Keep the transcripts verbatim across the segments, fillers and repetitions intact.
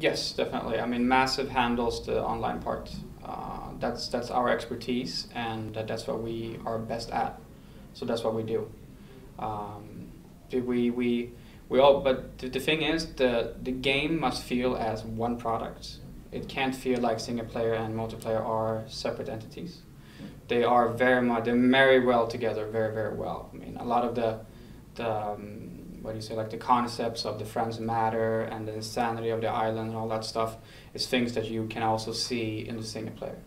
Yes, definitely. I mean, Massive handles the online part. Uh, that's that's our expertise, and that's what we are best at. So that's what we do. Um, we we we all. But the thing is, the the game must feel as one product. It can't feel like single player and multiplayer are separate entities. They are very much. They marry well together. Very very well. I mean, a lot of the the. Um, what do you say, like the concepts of the Friends Matter and the insanity of the island and all that stuff is things that you can also see in the single player.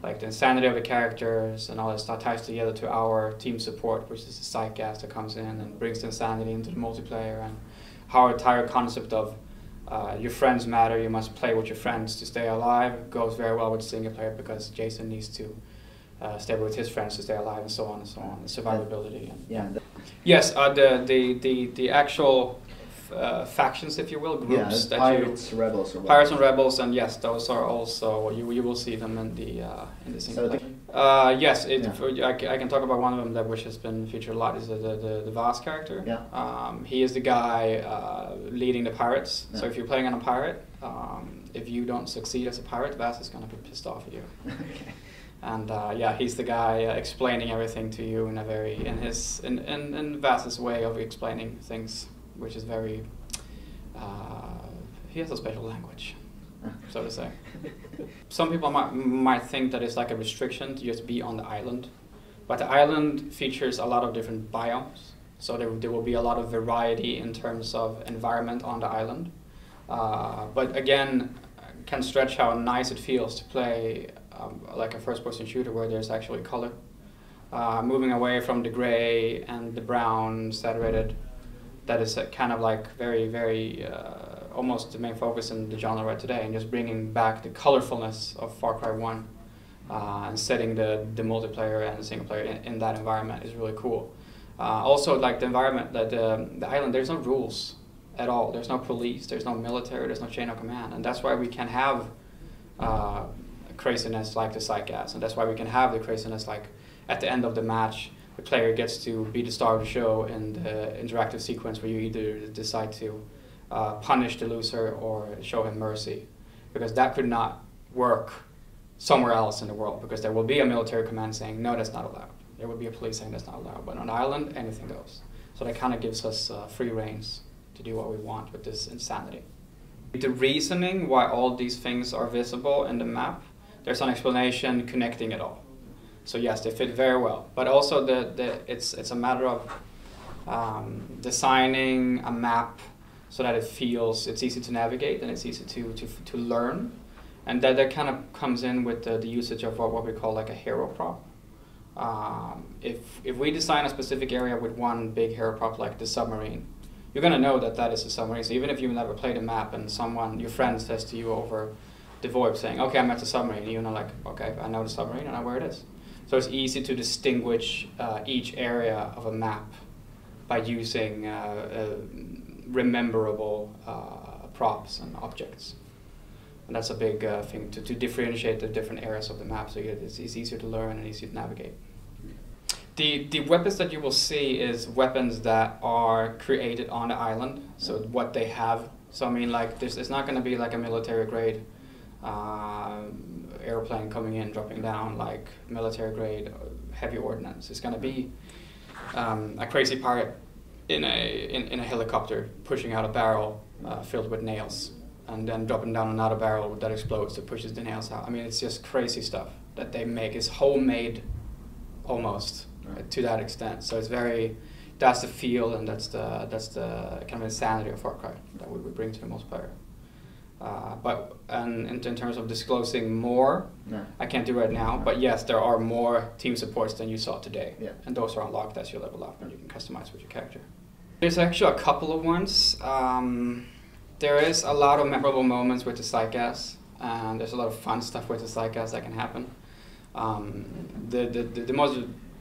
Like the insanity of the characters and all that stuff ties together to our team support, which is the psychas that comes in and brings the insanity into the multiplayer, and our entire concept of uh, your friends matter, you must play with your friends to stay alive, goes very well with the single player because Jason needs to Uh, stay with his friends to stay alive, and so on and so on. The survivability. And, yeah. Yes, uh, the the the the actual f uh, factions, if you will, groups. Yeah, that pirates, you, rebels, or pirates and rebels, and yes, those are also you you will see them in the uh, in the single so play. The, uh, yes, it, yeah. I, I can talk about one of them that which has been featured a lot is the the, the Vaas character. Yeah. Um, he is the guy uh, leading the pirates. Yeah. So if you're playing on a pirate, um, if you don't succeed as a pirate, Vaas is gonna be pissed off at you. Okay. And uh, yeah, he's the guy uh, explaining everything to you in a very in his in in, in Vaas's way of explaining things, which is very. Uh, he has a special language, so to say. Some people might might think that it's like a restriction to just be on the island, but the island features a lot of different biomes, so there there will be a lot of variety in terms of environment on the island. Uh, but again, can stretch how nice it feels to play. Um, like a first-person shooter where there's actually color, uh, moving away from the gray and the brown saturated. That is a kind of like very, very uh, almost the main focus in the genre right today, and just bringing back the colorfulness of Far Cry one uh, and setting the the multiplayer and the single player in, in that environment is really cool. Uh, also, like the environment that the the island, there's no rules at all. There's no police. There's no military. There's no chain of command, and that's why we can have. Uh, craziness like the psychas, and that's why we can have the craziness like at the end of the match the player gets to be the star of the show in the interactive sequence where you either decide to uh, punish the loser or show him mercy, because that could not work somewhere else in the world, because there will be a military command saying no, that's not allowed, there will be a police saying that's not allowed, but on an island anything goes. So that kind of gives us uh, free reins to do what we want with this insanity. The reasoning why all these things are visible in the map, there's an explanation connecting it all. So yes, they fit very well. But also the, the it's it's a matter of um, designing a map so that it feels it's easy to navigate and it's easy to to, to learn. And that, that kind of comes in with the, the usage of what, what we call like a hero prop. Um, if, if we design a specific area with one big hero prop like the submarine, you're gonna know that that is a submarine. So even if you've never played a map and someone, your friend says to you over the VoIP saying, okay, I'm at the submarine. You know, like, okay, I know the submarine, I know where it is. So it's easy to distinguish uh, each area of a map by using uh, uh, rememberable uh, props and objects. And that's a big uh, thing to, to differentiate the different areas of the map, so it's, it's easier to learn and easier to navigate. The, the weapons that you will see is weapons that are created on the island, so what they have. So I mean, like, there's, it's not going to be like a military grade Uh, airplane coming in, dropping down like military grade heavy ordnance. It's going to be um, a crazy pirate in a in, in a helicopter pushing out a barrel uh, filled with nails, and then dropping down another barrel that explodes that pushes the nails out. I mean, it's just crazy stuff that they make. It's homemade, almost right. To that extent. So it's very that's the feel, and that's the that's the kind of insanity of Far Cry that we would bring to the multiplayer. Uh, but and in, in terms of disclosing more, no. I can't do right now. No. But yes, there are more team supports than you saw today, yeah. And those are unlocked as you level up, and you can customize with your character. There's actually a couple of ones. Um, there is a lot of memorable moments with the psychas, and there's a lot of fun stuff with the psychas that can happen. Um, the, the the the most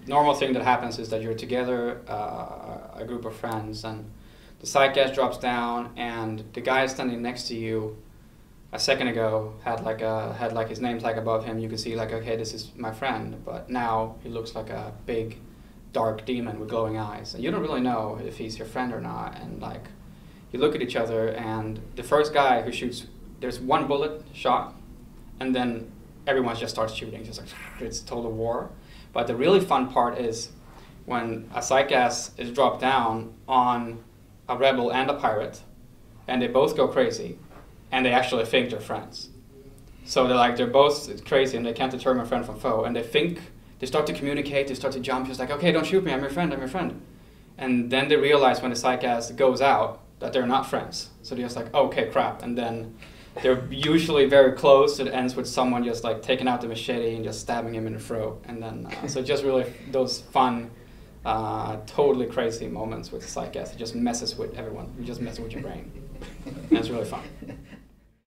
normal thing that happens is that you're together, uh, a group of friends, and the psychas drops down, and the guy standing next to you a second ago had like a had like his name tag above him. You could see like, okay, this is my friend, but now he looks like a big dark demon with glowing eyes, and you don't really know if he's your friend or not. And like, you look at each other, and the first guy who shoots there's one bullet shot, and then everyone just starts shooting. Just like, it's total war. But the really fun part is when a psychas is dropped down on a rebel and a pirate, and they both go crazy, and they actually think they're friends. So they're like, they're both crazy, and they can't determine friend from foe, and they think, they start to communicate, they start to jump, just like, okay, don't shoot me, I'm your friend, I'm your friend. And then they realize when the psychas goes out that they're not friends. So they're just like, okay, crap. And then they're usually very close. It ends with someone just like taking out the machete and just stabbing him in the throat. And then, uh, so just really those fun, uh, totally crazy moments with psychas. It just messes with everyone. It just messes with your brain. That's really fun.